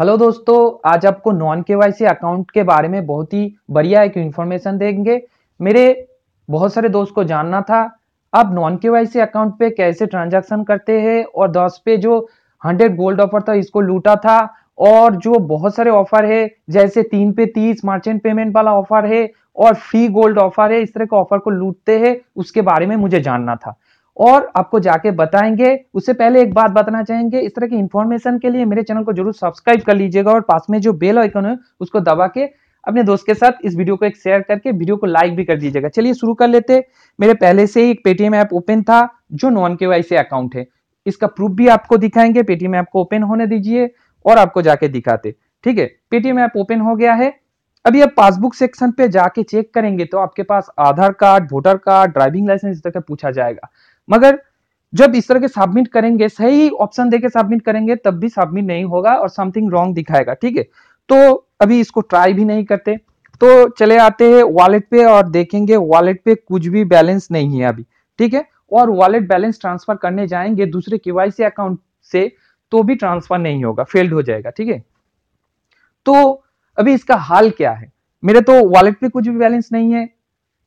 Hello दोस्तों, आज आपको नॉन केवाईसी अकाउंट के बारे में बहुत ही बढ़िया एक इन्फॉर्मेशन देंगे। मेरे बहुत सारे दोस्त को जानना था आप नॉन केवाईसी अकाउंट पे कैसे ट्रांजैक्शन करते हैं और 10 पे जो 100 गोल्ड ऑफर था इसको लूटा था, और जो बहुत सारे ऑफर है जैसे 3 पे 30 मर्चेंट पेमेंट वाला ऑफर है और फ्री गोल्ड ऑफर है, इस तरह के ऑफर को लूटते हैं उसके बारे में मुझे जानना था और आपको जाके बताएंगे। उससे पहले एक बात बताना चाहेंगे, इस तरह की इंफॉर्मेशन के लिए मेरे चैनल को जरूर सब्सक्राइब कर लीजिएगा और पास में जो बेल आइकन है उसको दबा के अपने दोस्त के साथ इस वीडियो को एक शेयर करके वीडियो को लाइक भी कर दीजिएगा। चलिए शुरू कर लेते। मेरे पहले से ही एक पेटीएम ऐप ओपन था जो नॉन केवाईसी अकाउंट है, इसका प्रूफ भी आपको दिखाएंगे। पेटीएम ऐप को ओपन होने दीजिए और आपको जाके दिखाते, ठीक है। पेटीएम ऐप ओपन हो गया है। अभी आप पासबुक सेक्शन पे जाके चेक करेंगे तो आपके पास Aadhaar card, voter card, driving licence इस तरह का पूछा जाएगा, मगर जब इस तरह के सबमिट करेंगे, सही ऑप्शन देके सबमिट करेंगे तब भी सबमिट नहीं होगा और समथिंग रॉन्ग दिखाएगा, ठीक है। तो अभी इसको ट्राई भी नहीं करते, तो चले आते हैं वॉलेट पे और देखेंगे वॉलेट पे कुछ भी बैलेंस नहीं है अभी, ठीक है। और वॉलेट बैलेंस ट्रांसफर करने जाएंगे दूसरे केवाईसी अकाउंट से तो भी ट्रांसफर नहीं होगा, फेल्ड हो जाएगा, ठीक है। तो अभी इसका हाल क्या है, मेरे तो वॉलेट पे कुछ भी बैलेंस नहीं है,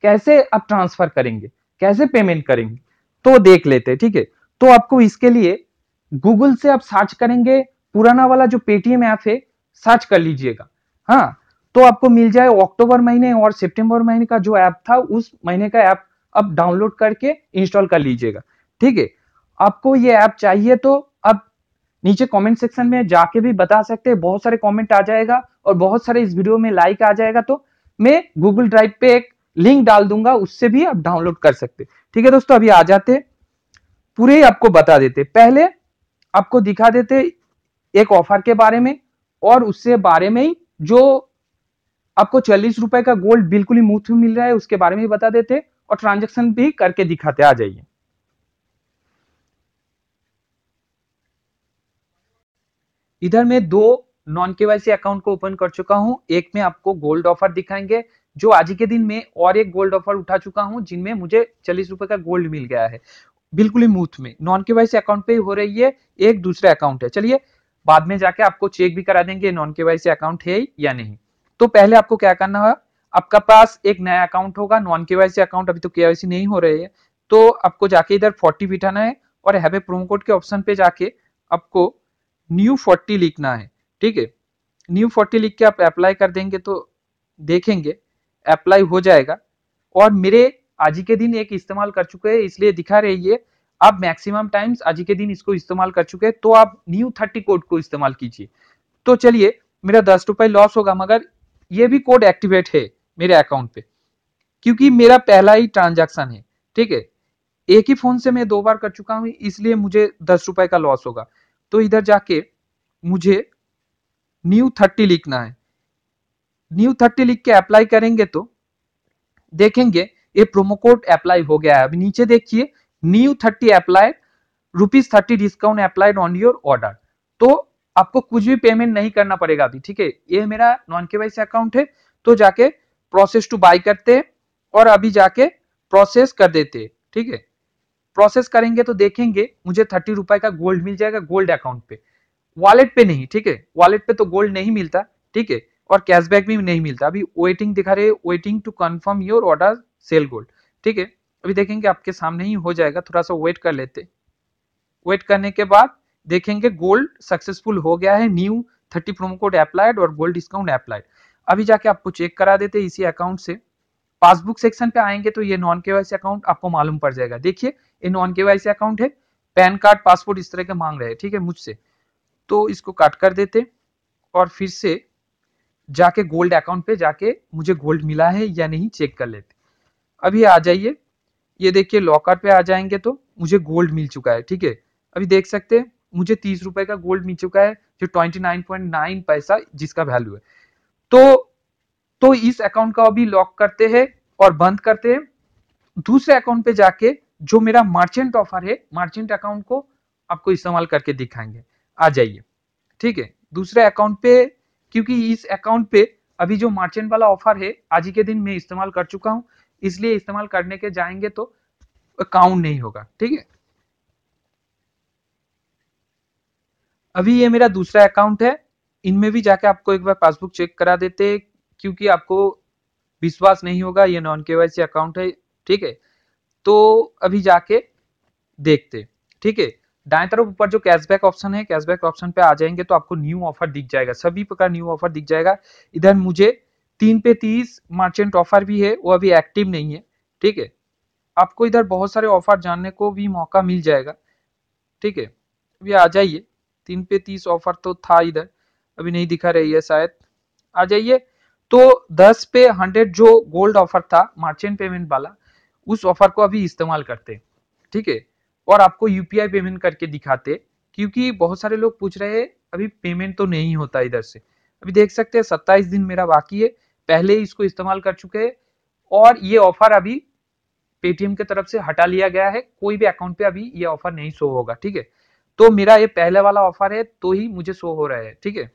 कैसे आप ट्रांसफर करेंगे, कैसे पेमेंट करेंगे, तो देख लेते, ठीक है। तो आपको इसके लिए गूगल से आप सर्च करेंगे, पुराना वाला जो पेटीएम ऐप है सर्च कर लीजिएगा, हाँ, तो आपको मिल जाए अक्टूबर महीने और सितंबर महीने का जो ऐप था उस महीने का ऐप आप डाउनलोड करके इंस्टॉल कर लीजिएगा, ठीक है। आपको ये ऐप चाहिए तो आप नीचे कमेंट सेक्शन में जाके भी बता सकते हैं, बहुत सारे कमेंट आ जाएगा और बहुत सारे इस वीडियो में लाइक आ जाएगा, तो मैं गूगल ड्राइव पे एक लिंक डाल दूंगा, उससे भी आप डाउनलोड कर सकते, ठीक है। दोस्तों अभी आ जाते, पूरे ही आपको बता देते, पहले आपको दिखा देते एक ऑफर के बारे में और उससे बारे में ही जो आपको 40 रुपए का गोल्ड बिल्कुल ही मुफ्त में मिल रहा है उसके बारे में ही बता देते और ट्रांजैक्शन भी करके दिखाते। आ जाइए। इधर मैं 2 नॉन केवाईसी अकाउंट को ओपन कर चुका हूं, एक में आपको गोल्ड ऑफर दिखाएंगे जो आज के दिन में, और एक गोल्ड ऑफर उठा चुका हूं जिनमें मुझे 40 रुपए का गोल्ड मिल गया है बिल्कुल ही मुफ्त में, नॉन केवाईसी अकाउंट पे हो रही है, एक दूसरा अकाउंट है। चलिए बाद में जाके आपको चेक भी करा देंगे नॉन केवाईसी अकाउंट है या नहीं। तो पहले आपको क्या करना है, आपका पास एक नया अकाउंट होगा, नॉन केवाईसी अकाउंट, अभी तो केवाईसी नहीं हो रही है, तो आपको जाके इधर 40 बिठाना है और हैव ए प्रोमो कोड के ऑप्शन पे जाके आपको न्यू 40 लिखना है, ठीक है। न्यू 40 लिख के आप अप्लाई कर देंगे तो देखेंगे अप्लाई हो जाएगा। और मेरे आज के दिन एक इस्तेमाल कर चुके हैं इसलिए दिखा रही है, आप मैक्सिमम टाइम्स आज के दिन इसको इस्तेमाल कर चुके हैं, तो आप न्यू 30 कोड को इस्तेमाल कीजिए। तो चलिए मेरा 10 रुपये लॉस होगा, मगर ये भी कोड एक्टिवेट है मेरे अकाउंट पे क्योंकि मेरा पहला ही ट्रांजैक्शन है, ठीक है। एक ही फोन से मैं 2 बार कर चुका हूँ इसलिए मुझे 10 रुपये का लॉस होगा। तो इधर जाके मुझे न्यू 30 लिखना है, न्यू 30 लिख के अप्लाई करेंगे तो देखेंगे ये प्रोमो कोड अप्लाई हो गया है। अभी नीचे देखिए, new 30 apply, ₹30 discount applied on your order. तो आपको कुछ भी पेमेंट नहीं करना पड़ेगा अभी, ठीक है। ये मेरा नॉन केवाईसी अकाउंट है, तो जाके प्रोसेस टू बाय करते हैं और अभी जाके प्रोसेस कर देते हैं, ठीक है। प्रोसेस करेंगे तो देखेंगे मुझे 30 रुपए का गोल्ड मिल जाएगा, गोल्ड अकाउंट पे, वॉलेट पे नहीं, ठीक है। वॉलेट पे तो गोल्ड नहीं मिलता, ठीक है, और कैशबैक भी नहीं मिलता। अभी वेटिंग दिखा रहे, waiting to confirm your order cell gold, ठीक है। अभी देखेंगे आपके सामने ही हो जाएगा, थोड़ा सा वेट कर लेते। वेट करने के बाद देखेंगे गोल्ड सक्सेसफुल हो गया है, न्यू 30 प्रोमो कोड अप्लाइड और गोल्ड डिस्काउंट अप्लाइड। अभी जाके आपको चेक करा देते इसी अकाउंट से। पासबुक सेक्शन पे आएंगे तो ये नॉन केवाईसी अकाउंट आपको मालूम पड़ जाएगा। देखिए ये नॉन केवाईसी अकाउंट है, पैन कार्ड, पासपोर्ट इस तरह के मांग रहे हैं, ठीक है, मुझसे। तो इसको काट कर देते और फिर से जाके गोल्ड अकाउंट पे जाके मुझे गोल्ड मिला है या नहीं चेक कर लेते। अभी आ जाइए, ये देखिए लॉकर पे आ जाएंगे तो मुझे गोल्ड मिल चुका है, ठीक है। अभी देख सकते हैं मुझे 30 रुपए का गोल्ड मिल चुका है, जो 29.9 पैसा जिसका वैल्यू है। तो इस अकाउंट का अभी लॉक करते हैं और बंद करते हैं। दूसरे अकाउंट पे जाके जो मेरा मर्चेंट ऑफर है, मर्चेंट अकाउंट को आपको इस्तेमाल करके दिखाएंगे। आ जाइए, ठीक है, दूसरे अकाउंट पे, क्योंकि इस अकाउंट पे अभी जो मर्चेंट वाला ऑफर है आज के दिन मैं इस्तेमाल कर चुका हूँ, इसलिए इस्तेमाल करने के जाएंगे तो अकाउंट नहीं होगा, ठीक है। अभी ये मेरा दूसरा अकाउंट है, इनमें भी जाके आपको एक बार पासबुक चेक करा देते, क्योंकि आपको विश्वास नहीं होगा ये नॉन केवाईसी अकाउंट है। ठीक है, तो अभी जाके देखते। ठीक है, दाएं तरफ ऊपर जो कैशबैक ऑप्शन है, कैशबैक ऑप्शन पे आ जाएंगे तो आपको न्यू ऑफर दिख जाएगा, सभी प्रकार न्यू ऑफर दिख जाएगा। इधर मुझे 3 पे 30 मर्चेंट ऑफर भी है, वो अभी एक्टिव नहीं है। ठीक है, आपको इधर बहुत सारे ऑफर जानने को भी मौका मिल जाएगा। ठीक है, अभी आ जाइए। 3 पे 30 ऑफर तो था इधर, अभी नहीं दिखा रही है शायद, आ जाइए। तो 10 पे 100 जो गोल्ड ऑफर था मर्चेंट पेमेंट वाला, उस ऑफर को अभी इस्तेमाल करते। ठीक है, और आपको यूपीआई पेमेंट करके दिखाते, क्योंकि बहुत सारे लोग पूछ रहे हैं अभी पेमेंट तो नहीं होता इधर से। अभी देख सकते हैं 27 दिन मेरा बाकी है, पहले इसको इस्तेमाल कर चुके हैं। और ये ऑफर अभी पेटीएम के तरफ से हटा लिया गया है, कोई भी अकाउंट पे अभी ये ऑफर नहीं शो होगा। ठीक है, तो मेरा ये पहले वाला ऑफर है तो ही मुझे शो हो रहा है। ठीक है,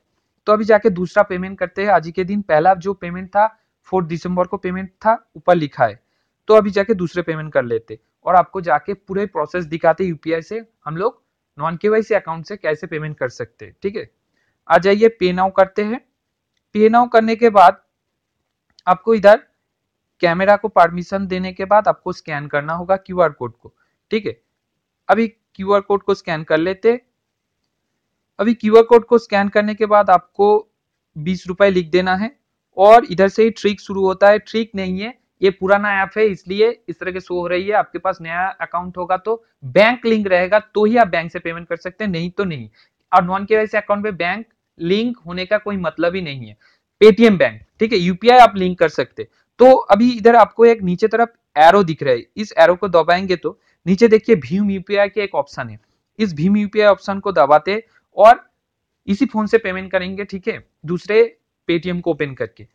तो अभी जाके दूसरा पेमेंट करते हैं। आज के दिन पहला जो पेमेंट था 4 दिसंबर को पेमेंट था, ऊपर लिखा है, तो अभी जाके दूसरे पेमेंट कर लेते और आपको जाके पूरे प्रोसेस दिखाते यूपीआई से हम लोग नॉन केवाईसी अकाउंट से कैसे पेमेंट कर सकते हैं। ठीक है, आ जाइए पे नाउ करते हैं। पे नाउ करने के बाद आपको इधर कैमरा को परमिशन देने के बाद आपको स्कैन करना होगा क्यूआर कोड को। ठीक है, अभी क्यूआर कोड को स्कैन कर लेते। अभी क्यूआर कोड को स्कैन करने के बाद आपको 20 रुपए लिख देना है और इधर से ही ट्रिक शुरू होता है। ट्रिक नहीं है, ये पुराना ऐप है इसलिए इस तरह के शो हो रही है। आपके पास नया अकाउंट होगा तो बैंक लिंक रहेगा तो ही आप बैंक से पेमेंट कर सकते हैं, नहीं तो नहीं। और नॉन केवाईसी अकाउंट पे बैंक लिंक होने का कोई मतलब ही नहीं है। पेटीएम बैंक, ठीक है, यूपीआई आप लिंक कर सकते। तो अभी इधर आपको एक नीचे तरफ एरो दिख रहा है, इस एरो को दबाएंगे तो नीचे देखिए भीम यूपीआई के एक ऑप्शन है। इस भीम यूपीआई ऑप्शन को दबाते और इसी फोन से पेमेंट करेंगे। ठीक है, दूसरे पेटीएम को ओपन करके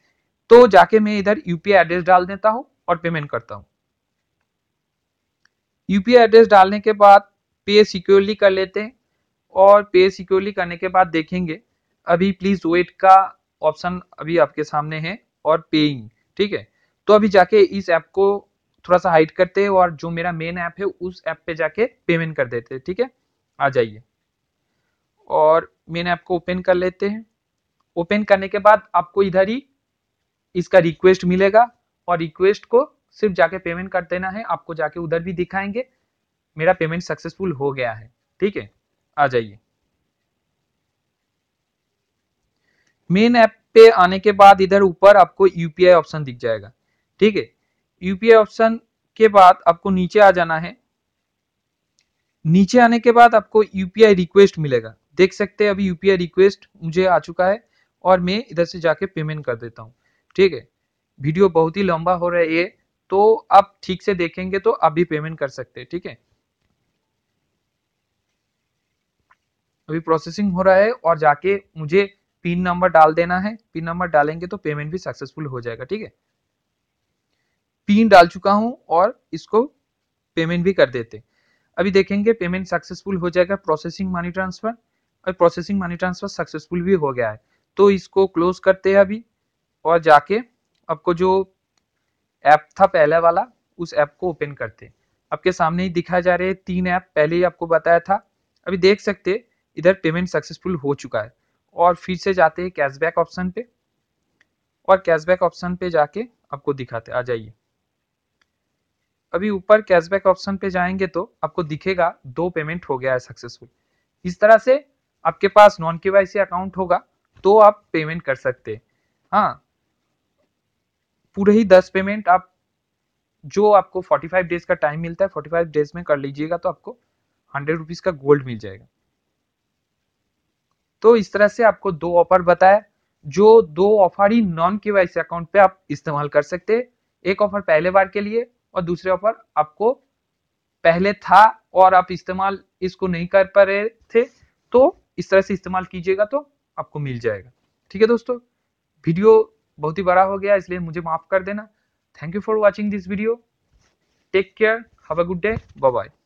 तो जाके मैं इधर यूपीआई एड्रेस डाल देता हूं और पेमेंट करता हूं। यूपीआई एड्रेस डालने के बाद पे सिक्योरली कर लेते हैं और पे सिक्योरली करने के बाद देखेंगे अभी प्लीज वेट का ऑप्शन अभी आपके सामने है और पेइंग। ठीक है, तो अभी जाके इस ऐप को थोड़ा सा हाइड करते हैं और जो मेरा मेन ऐप है उस ऐप पे जाके पेमेंट कर देते हैं। ठीक है, आ जाइए और मेन ऐप को ओपन कर लेते हैं। ओपन करने के बाद आपको इधर ही इसका रिक्वेस्ट मिलेगा और रिक्वेस्ट को सिर्फ जाके पेमेंट कर देना है। आपको जाके उधर भी दिखाएंगे मेरा पेमेंट सक्सेसफुल हो गया है। ठीक है, आ जाइए। मेन ऐप पे आने के बाद इधर ऊपर आपको यूपीआई ऑप्शन दिख जाएगा। ठीक है, यूपीआई ऑप्शन के बाद आपको नीचे आ जाना है। नीचे आने के बाद आपको यूपीआई रिक्वेस्ट मिलेगा, देख सकते हैं अभी यूपीआई रिक्वेस्ट मुझे आ चुका है और मैं इधर से जाके पेमेंट कर देता हूँ। ठीक है, वीडियो बहुत ही लंबा हो रहा है ये, तो आप ठीक से देखेंगे तो आप भी पेमेंट कर सकते हैं। ठीक है, अभी प्रोसेसिंग हो रहा है और जाके मुझे पिन नंबर डाल देना है। पिन नंबर डालेंगे तो पेमेंट भी सक्सेसफुल हो जाएगा। ठीक है, पिन डाल चुका हूं और इसको पेमेंट भी कर देते। अभी देखेंगे पेमेंट सक्सेसफुल हो जाएगा। प्रोसेसिंग मनी ट्रांसफर और प्रोसेसिंग मनी ट्रांसफर सक्सेसफुल भी हो गया है, तो इसको क्लोज करते हैं अभी और जाके आपको जो ऐप था पहले वाला उस ऐप को ओपन करते। आपके सामने ही दिखा जा रहे हैं 3 ऐप, पहले ही आपको बताया था। अभी देख सकते इधर पेमेंट सक्सेसफुल हो चुका है और फिर से जाते हैं कैशबैक ऑप्शन पे और कैशबैक ऑप्शन पे जाके आपको दिखाते। आ जाइए, अभी ऊपर कैशबैक ऑप्शन पे जाएंगे तो आपको दिखेगा 2 पेमेंट हो गया है सक्सेसफुल। इस तरह से आपके पास नॉन केवाईसी अकाउंट होगा तो आप पेमेंट कर सकते हैं। हाँ, पूरे ही 10 पेमेंट आप जो आपको 45 डेज का टाइम मिलता है 45 डेज में कर लीजिएगा तो आपको 100 रुपीज का गोल्ड मिल जाएगा। तो इस तरह से आपको 2 ऑफर बताया, जो 2 ऑफर ही नॉन केवाईसी अकाउंट पे आप इस्तेमाल कर सकते हैं। एक ऑफर पहले बार के लिए और दूसरे ऑफर आपको पहले था और आप इस्तेमाल इसको नहीं कर पा रहे थे, तो इस तरह से इस्तेमाल कीजिएगा तो आपको मिल जाएगा। ठीक है दोस्तों, वीडियो बहुत ही बड़ा हो गया इसलिए मुझे माफ कर देना। Thank you for watching this video. Take care, have a good day, bye bye.